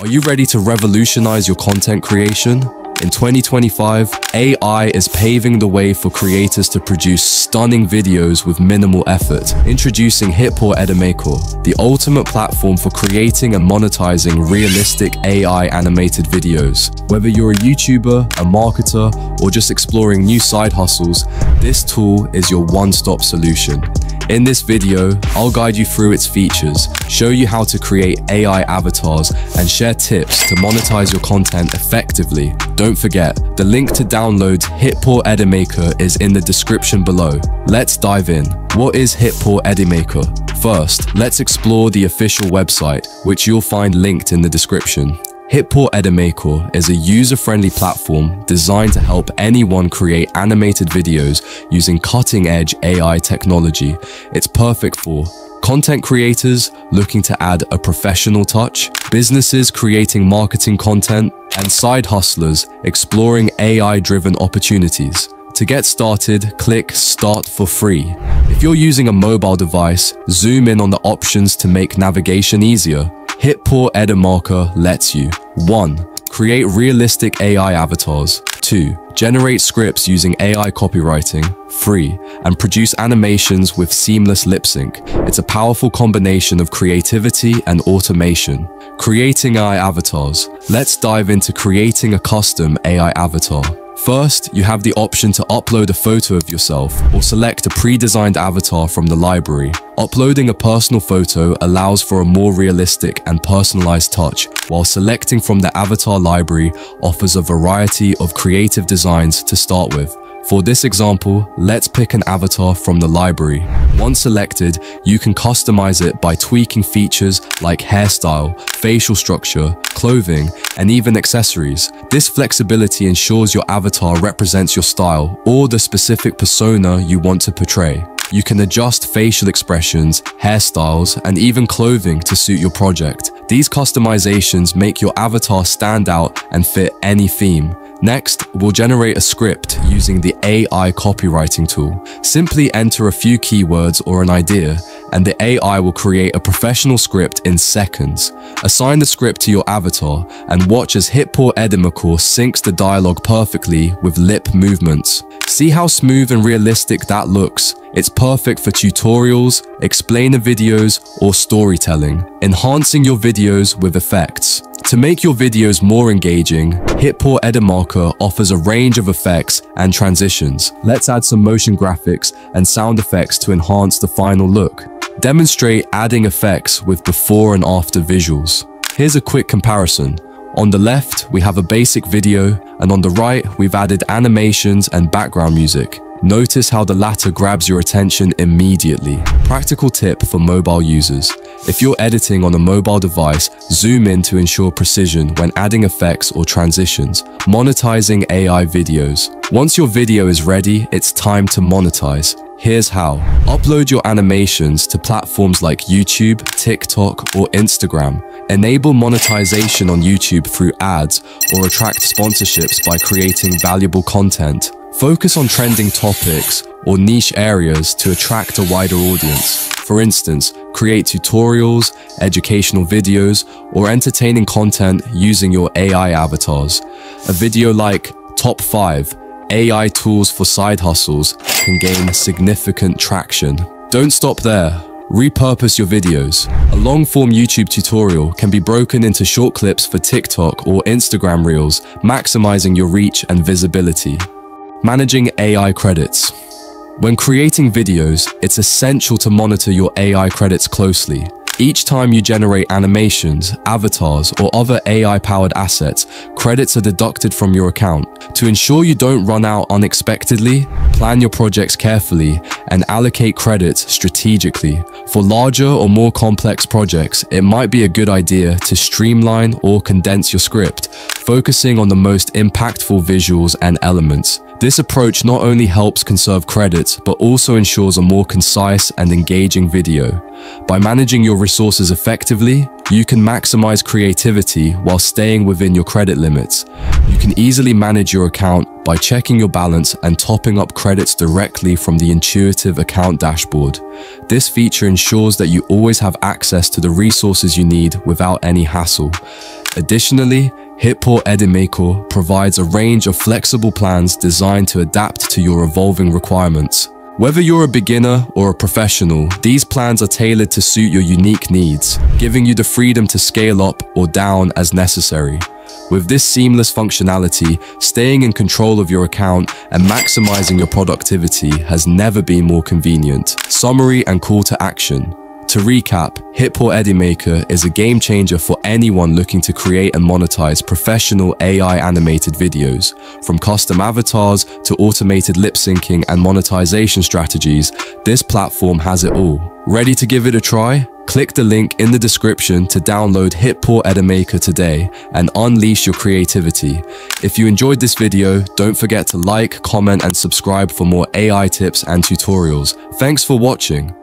Are you ready to revolutionize your content creation? In 2025, AI is paving the way for creators to produce stunning videos with minimal effort. Introducing HitPaw Edimakor, the ultimate platform for creating and monetizing realistic AI animated videos. Whether you're a YouTuber, a marketer, or just exploring new side hustles, this tool is your one-stop solution. In this video, I'll guide you through its features, show you how to create AI avatars, and share tips to monetize your content effectively. Don't forget, the link to download HitPaw Edimakor is in the description below. Let's dive in. What is HitPaw Edimakor? First, let's explore the official website, which you'll find linked in the description. HitPaw Edimakor is a user-friendly platform designed to help anyone create animated videos using cutting-edge AI technology. It's perfect for content creators looking to add a professional touch, businesses creating marketing content, and side hustlers exploring AI-driven opportunities. To get started, click Start for free. If you're using a mobile device, zoom in on the options to make navigation easier. HitPaw Edimakor lets you 1. Create realistic AI avatars, 2. Generate scripts using AI copywriting, 3. And produce animations with seamless lip sync. It's a powerful combination of creativity and automation. Creating AI avatars. Let's dive into creating a custom AI avatar. First, you have the option to upload a photo of yourself or select a pre-designed avatar from the library. Uploading a personal photo allows for a more realistic and personalized touch, while selecting from the avatar library offers a variety of creative designs to start with. For this example, let's pick an avatar from the library. Once selected, you can customize it by tweaking features like hairstyle, facial structure, clothing, and even accessories. This flexibility ensures your avatar represents your style or the specific persona you want to portray. You can adjust facial expressions, hairstyles, and even clothing to suit your project. These customizations make your avatar stand out and fit any theme. Next, we'll generate a script using the AI copywriting tool. Simply enter a few keywords or an idea, and the AI will create a professional script in seconds. Assign the script to your avatar and watch as HitPaw Edimakor syncs the dialogue perfectly with lip movements. See how smooth and realistic that looks. It's perfect for tutorials, explainer videos, or storytelling, enhancing your videos with effects. To make your videos more engaging, HitPaw Edimakor offers a range of effects and transitions. Let's add some motion graphics and sound effects to enhance the final look. Demonstrate adding effects with before and after visuals. Here's a quick comparison. On the left, we have a basic video, and on the right, we've added animations and background music. Notice how the latter grabs your attention immediately. Practical tip for mobile users. If you're editing on a mobile device, zoom in to ensure precision when adding effects or transitions. Monetizing AI videos. Once your video is ready, it's time to monetize. Here's how. Upload your animations to platforms like YouTube, TikTok, or Instagram. Enable monetization on YouTube through ads or attract sponsorships by creating valuable content. Focus on trending topics or niche areas to attract a wider audience. For instance, create tutorials, educational videos, or entertaining content using your AI avatars. A video like Top 5 AI Tools for Side Hustles can gain significant traction. Don't stop there. Repurpose your videos. A long-form YouTube tutorial can be broken into short clips for TikTok or Instagram Reels, maximizing your reach and visibility. Managing AI credits. When creating videos, it's essential to monitor your AI credits closely. Each time you generate animations, avatars, or other AI-powered assets, credits are deducted from your account. To ensure you don't run out unexpectedly, plan your projects carefully and allocate credits strategically. For larger or more complex projects, it might be a good idea to streamline or condense your script, focusing on the most impactful visuals and elements. This approach not only helps conserve credits, but also ensures a more concise and engaging video. By managing your resources effectively, you can maximize creativity while staying within your credit limits. You can easily manage your account by checking your balance and topping up credits directly from the intuitive account dashboard. This feature ensures that you always have access to the resources you need without any hassle. Additionally, HitPaw Edimakor provides a range of flexible plans designed to adapt to your evolving requirements. Whether you're a beginner or a professional, these plans are tailored to suit your unique needs, giving you the freedom to scale up or down as necessary. With this seamless functionality, staying in control of your account and maximizing your productivity has never been more convenient. Summary and call to action. To recap, HitPaw Edimakor is a game changer for anyone looking to create and monetize professional AI animated videos. From custom avatars to automated lip syncing and monetization strategies, this platform has it all. Ready to give it a try? Click the link in the description to download HitPaw Edimakor today and unleash your creativity. If you enjoyed this video, don't forget to like, comment, and subscribe for more AI tips and tutorials. Thanks for watching.